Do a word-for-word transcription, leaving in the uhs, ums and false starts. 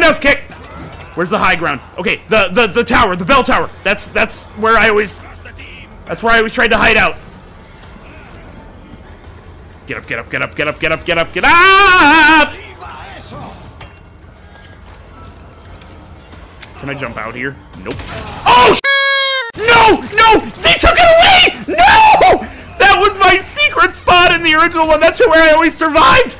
roundhouse kick. Where's the high ground? Okay, the the the tower, the bell tower. That's that's where I always. That's where I always tried to hide out. Get up! Get up! Get up! Get up! Get up! Get up! Get up! Can I jump out here? Nope. Oh! No! No! They took it away! No! That was my secret spot in the original one. That's where I always survived.